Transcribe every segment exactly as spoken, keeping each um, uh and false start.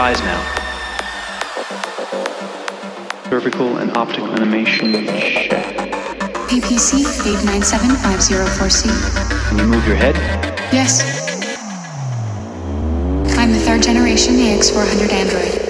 eyes now. Cervical and optic animation check. A P C eight nine seven five zero four C. Can you move your head? Yes. I'm the third generation A X four hundred android.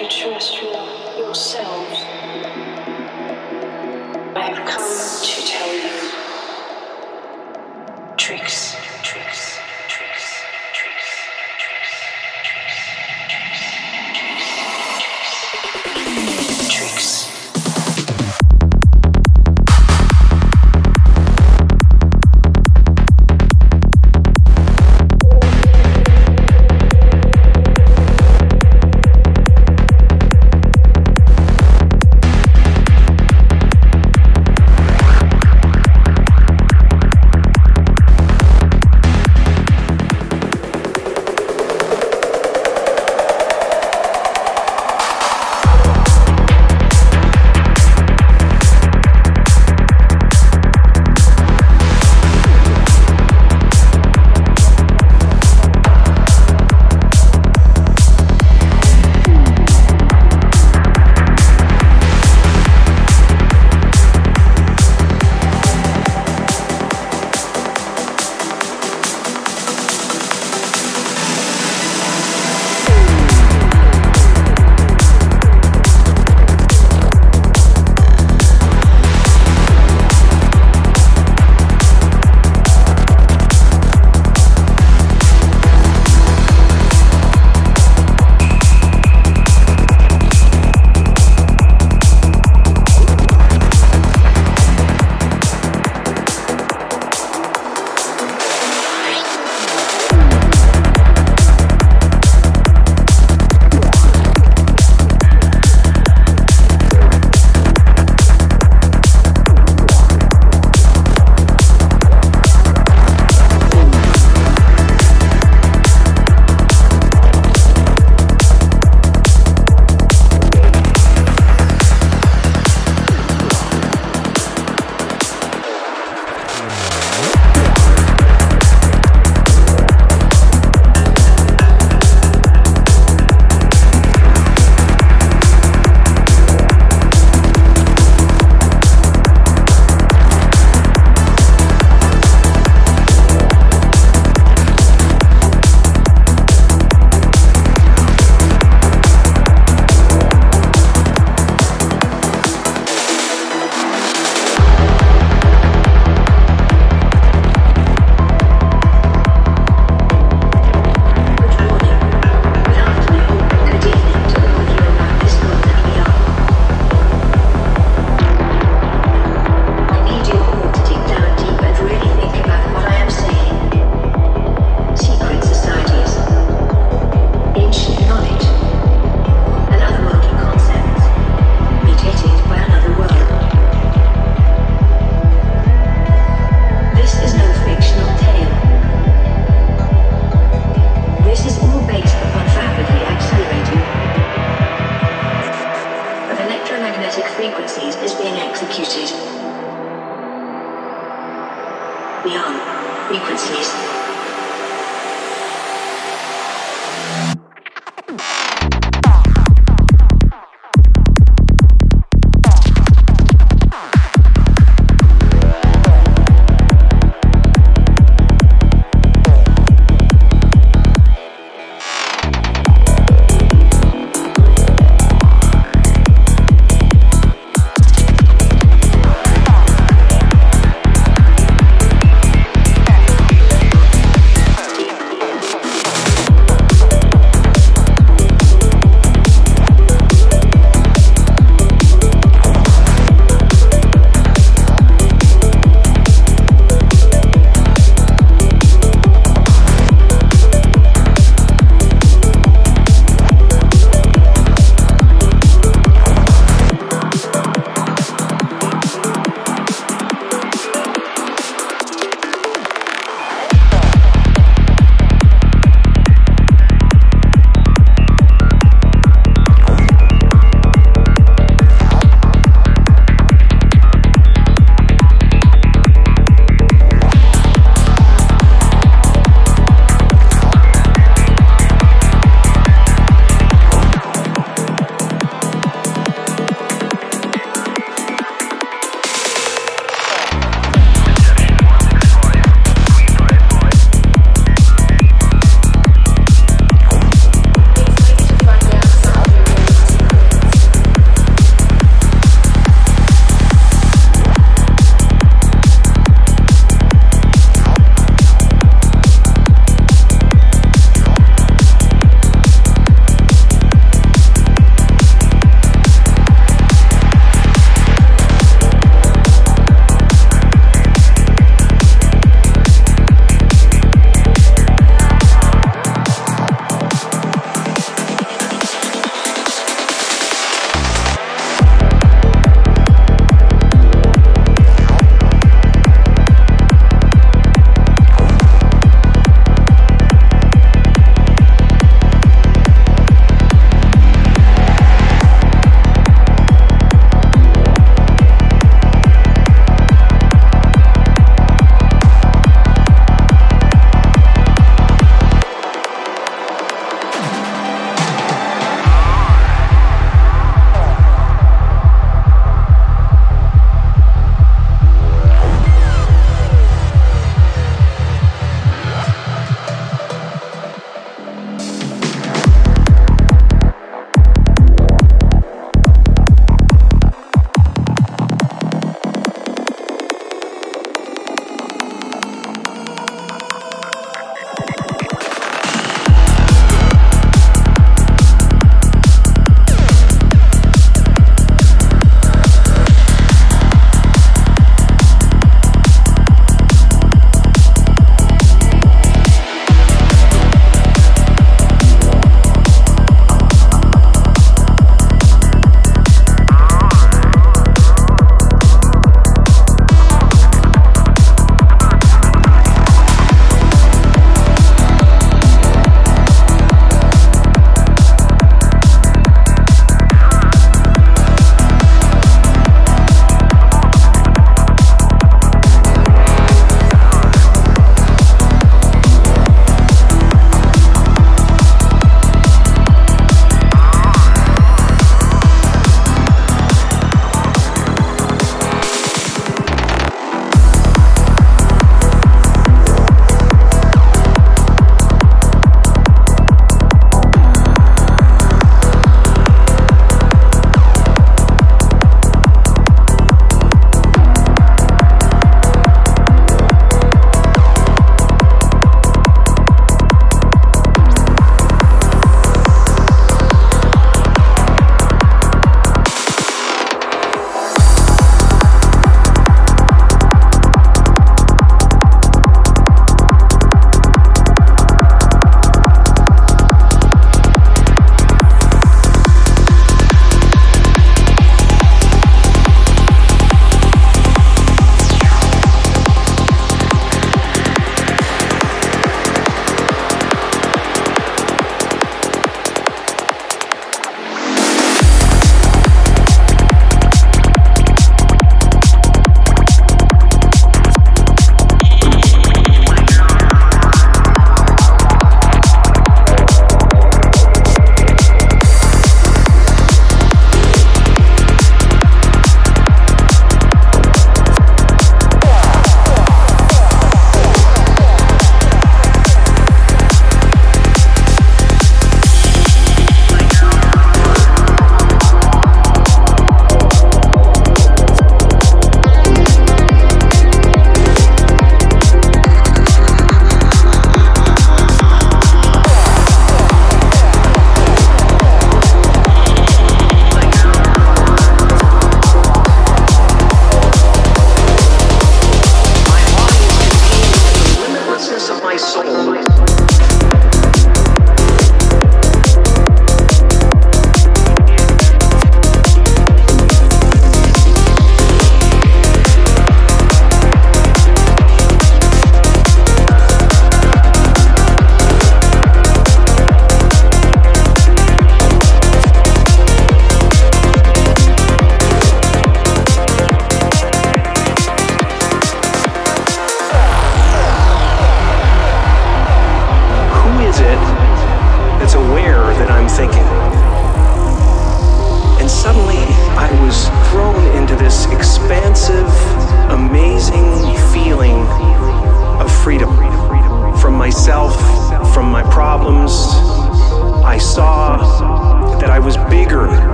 extraterrestrial yourselves, I have come to tell you tricks, tricks, tricks, tricks, tricks, tricks, tricks, tricks, tricks.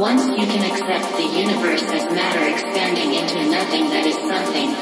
Once you can accept the universe as matter expanding into nothing that is something,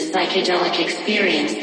psychedelic experience.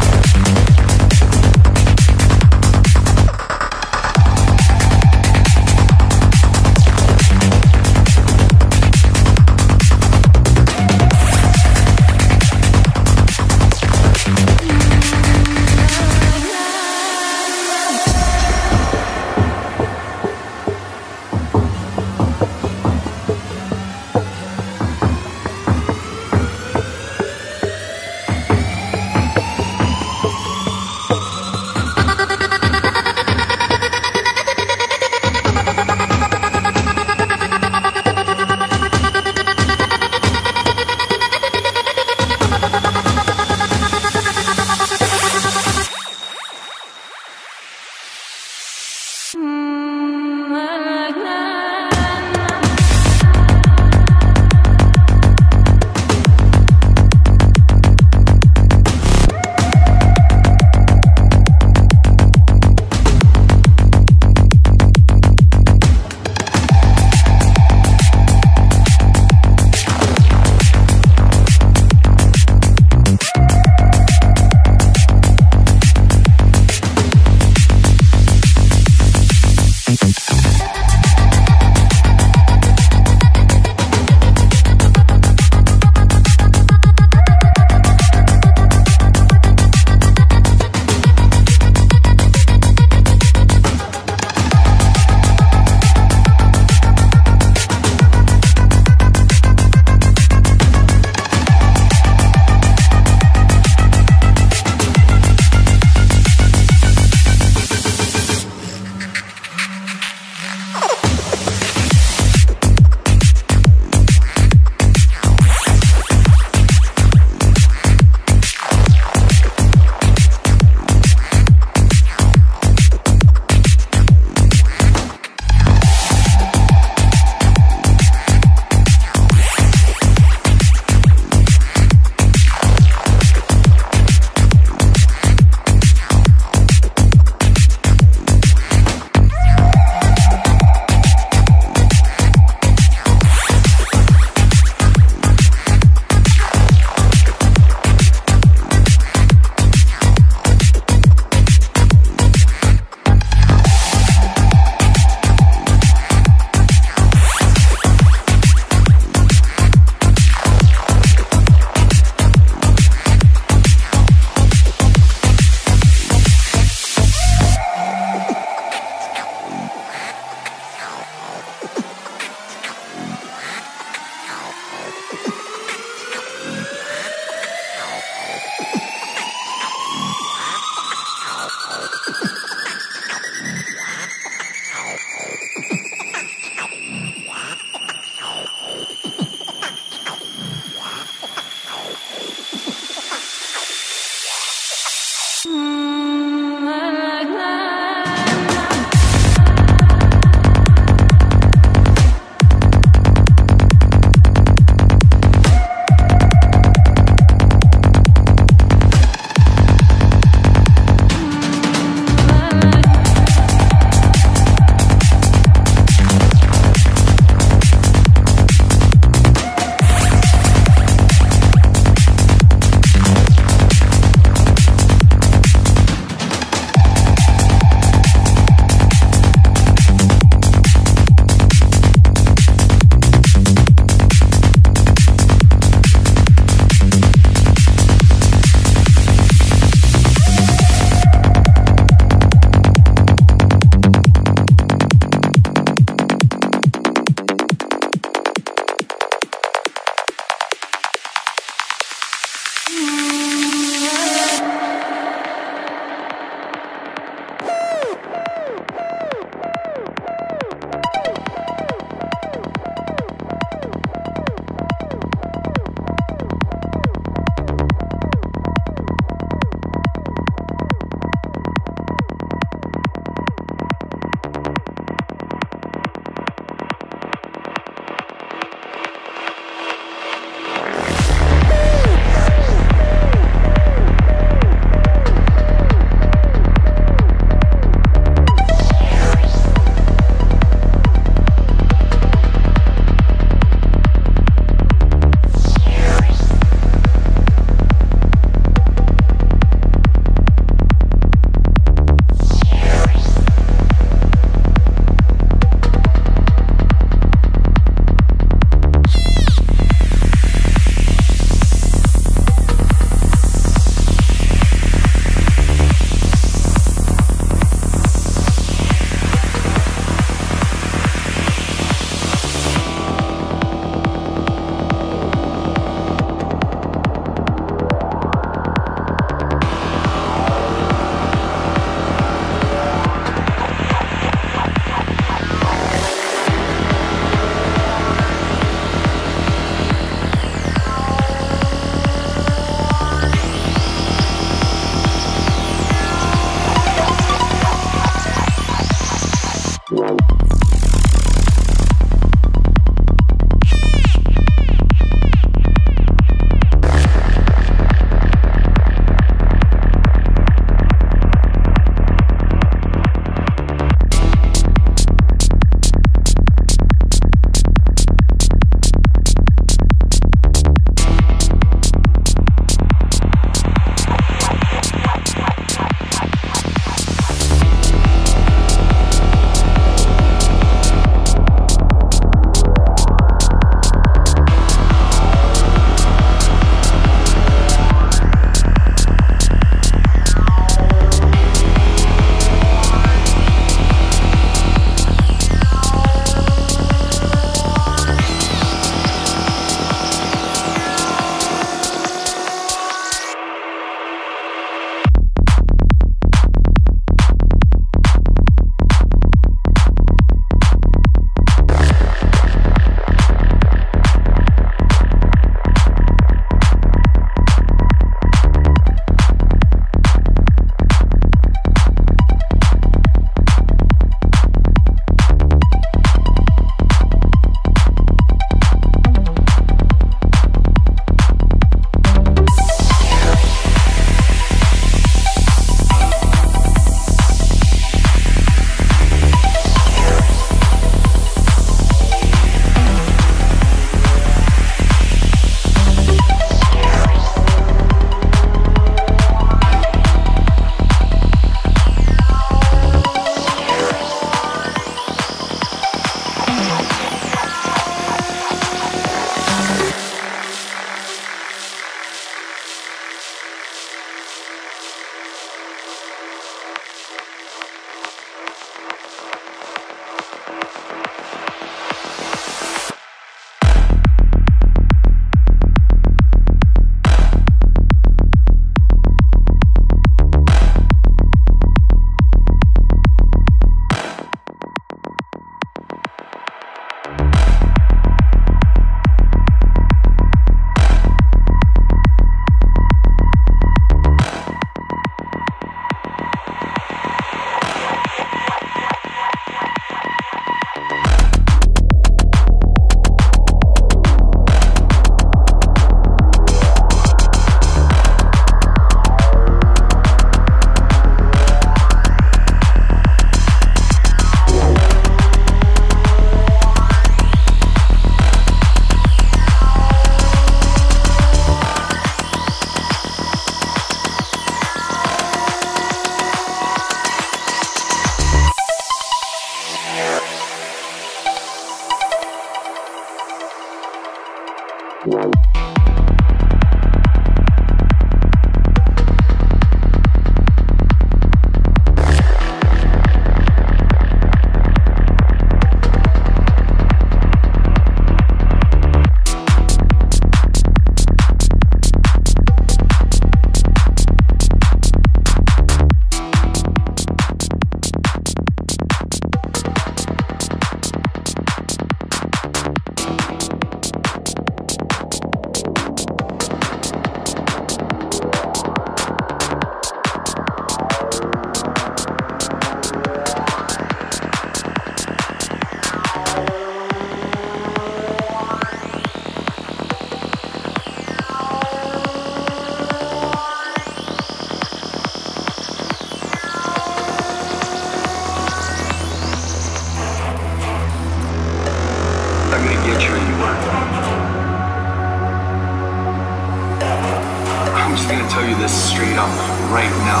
I'm just gonna tell you this straight up right now.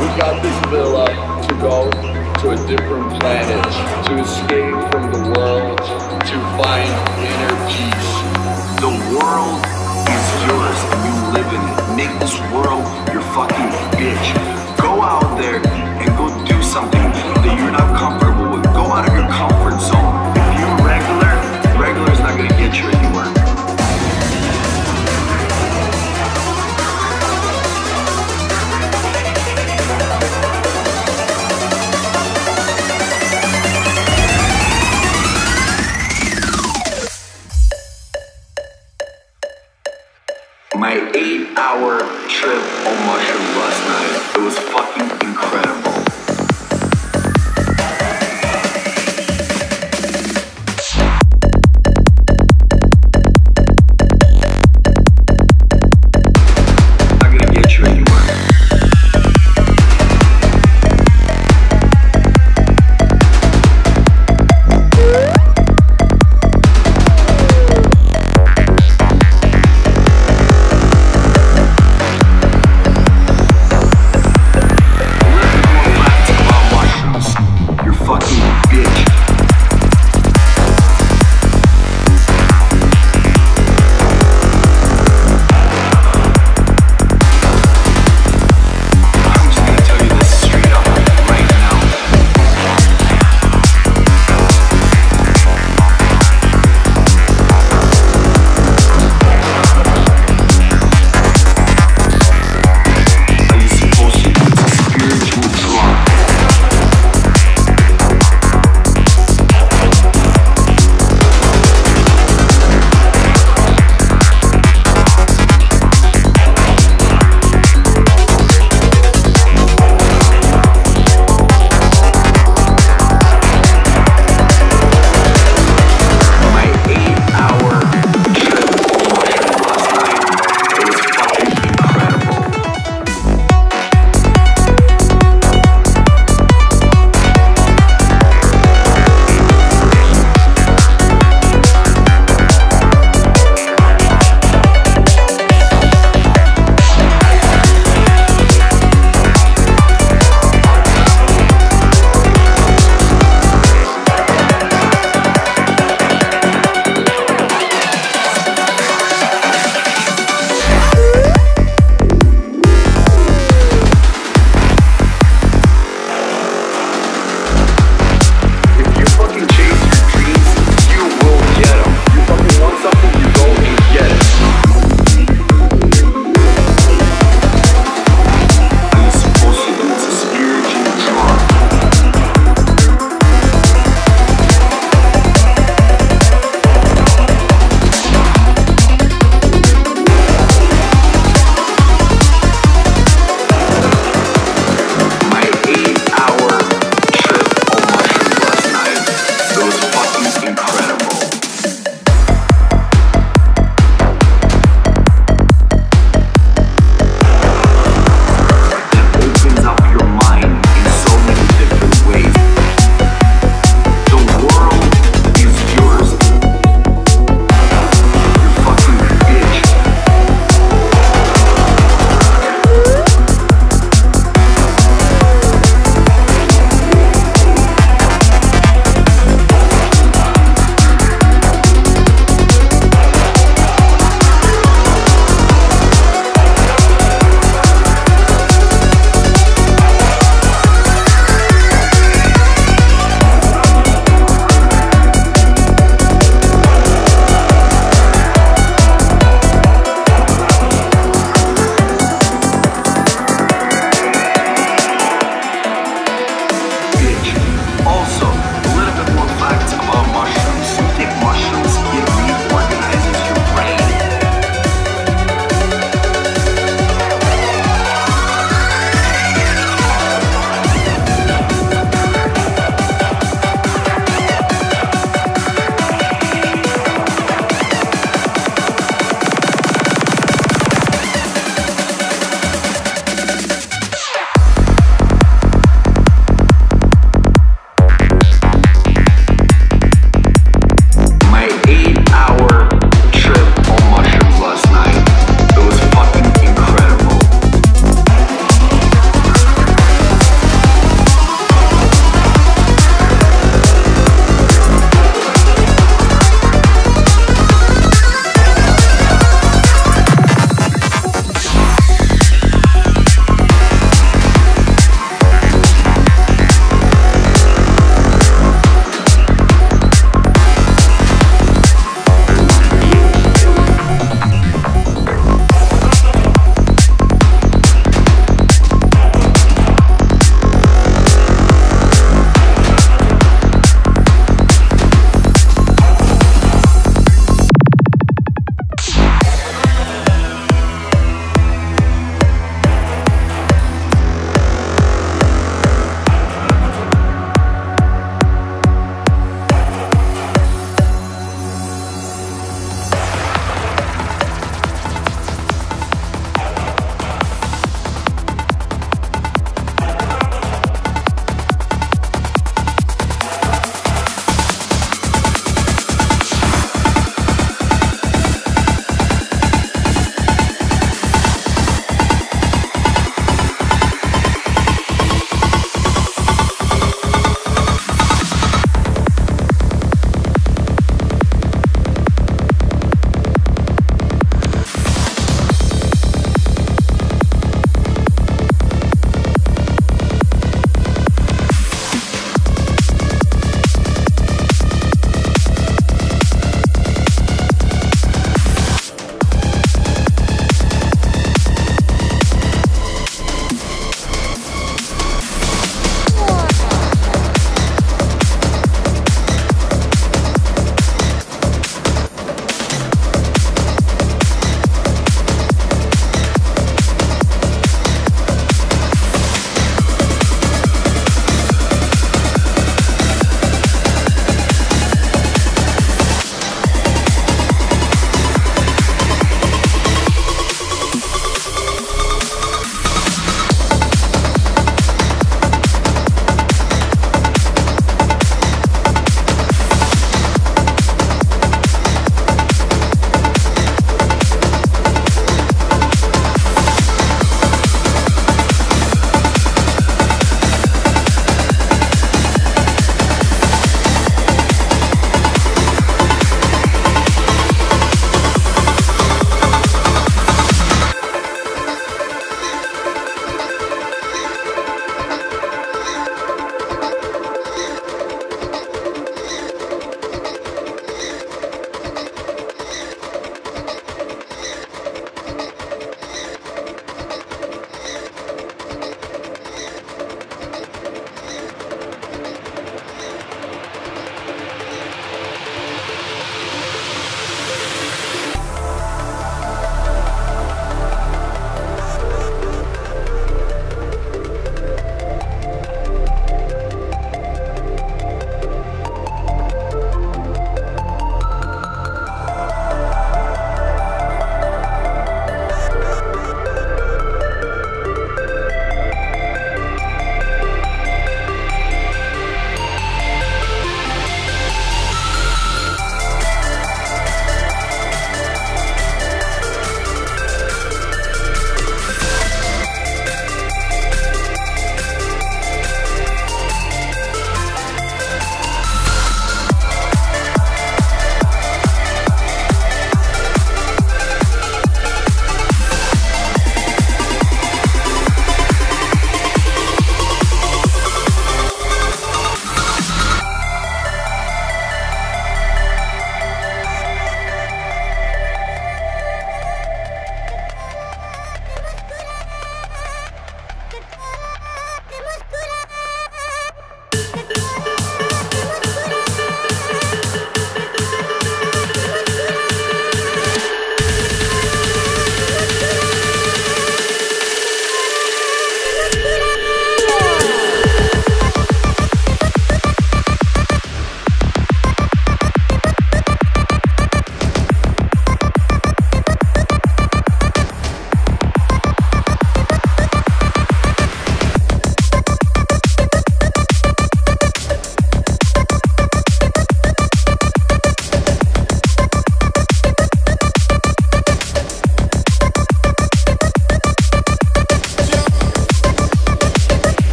We got this villa to go to a different planet, to escape from the world, to find inner peace. The world is yours and you live in it. Make this world your fucking bitch. Go out there and go do something that you're not comfortable with. Go out of your comfort zone. If you're regular, regular is not gonna get you anywhere. My eight-hour trip on mushrooms last night, it was fucking incredible.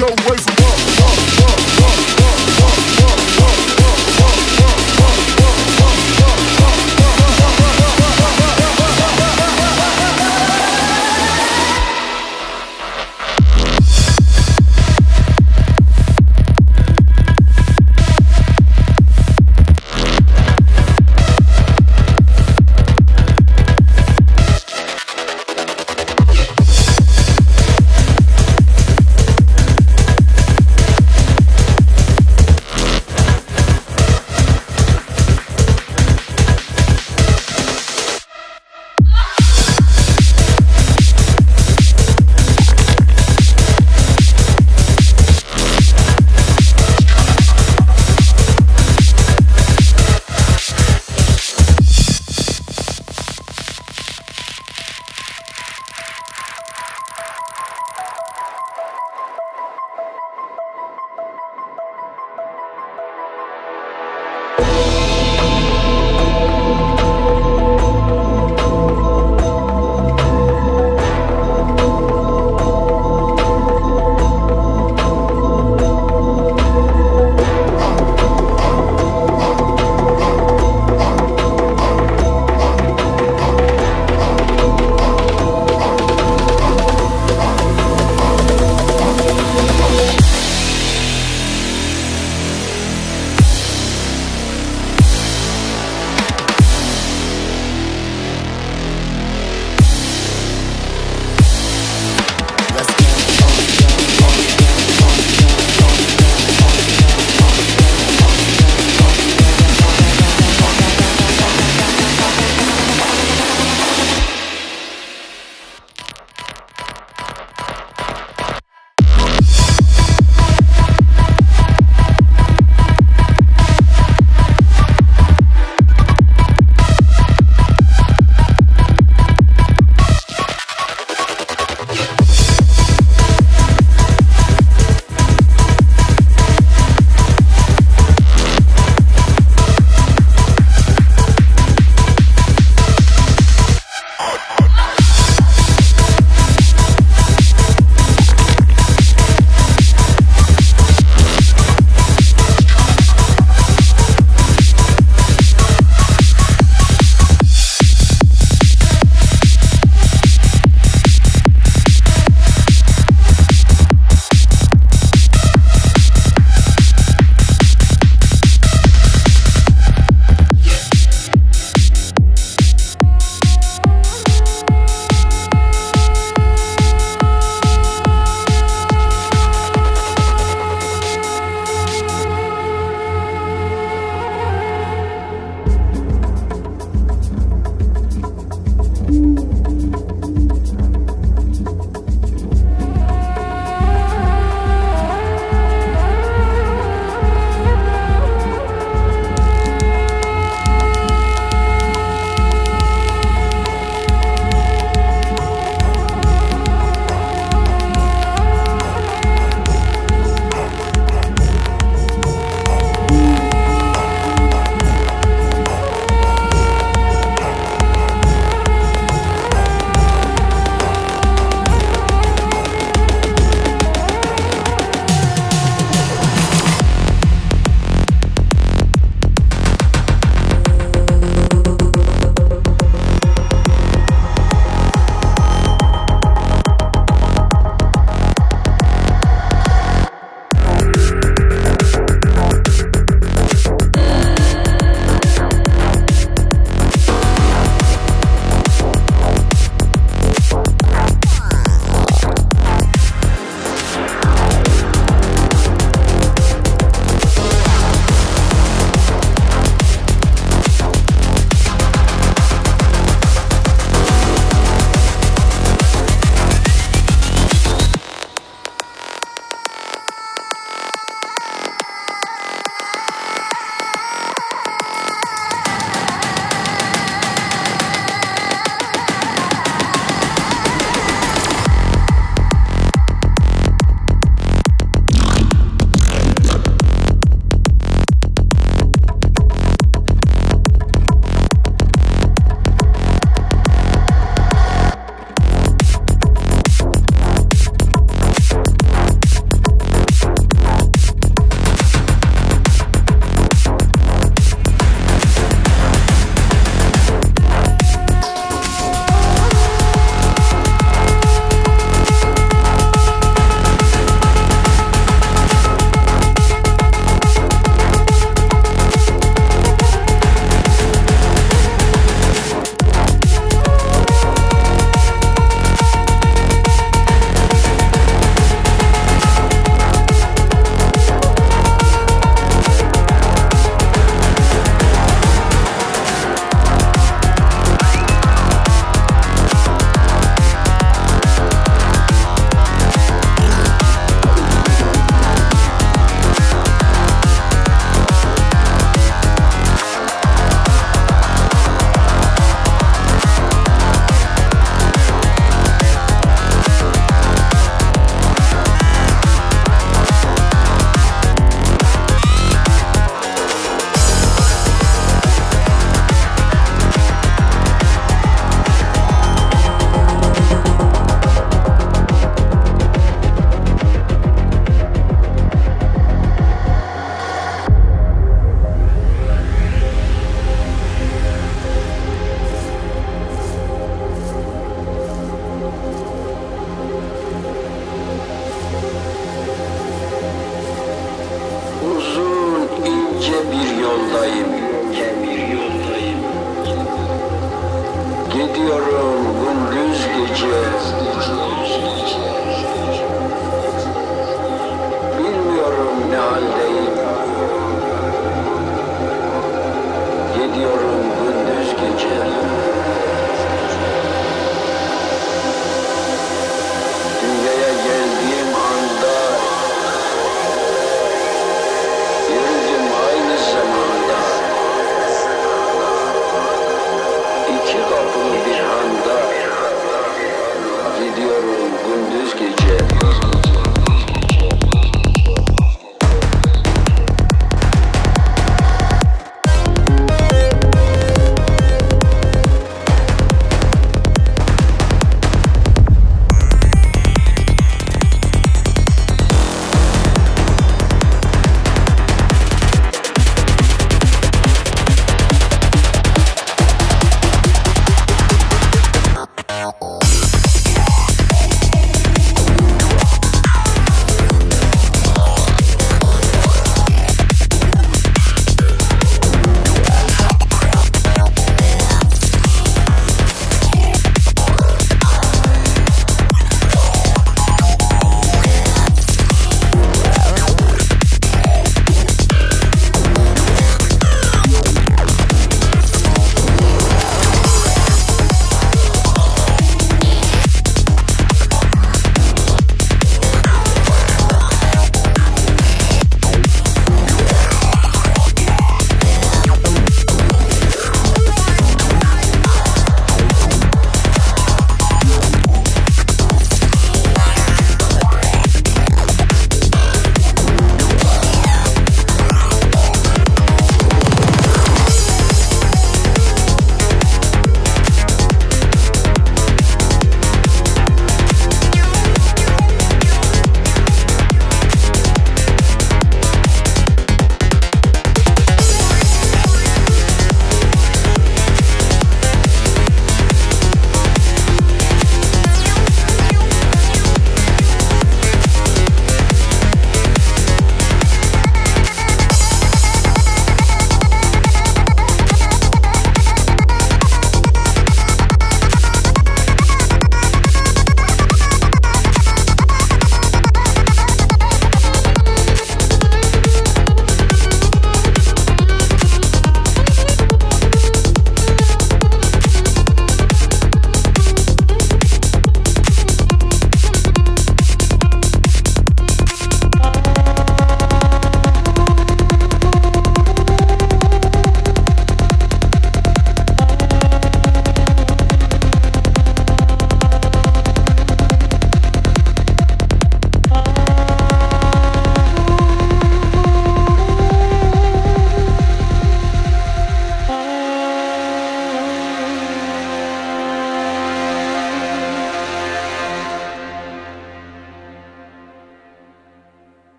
your way from Rahim.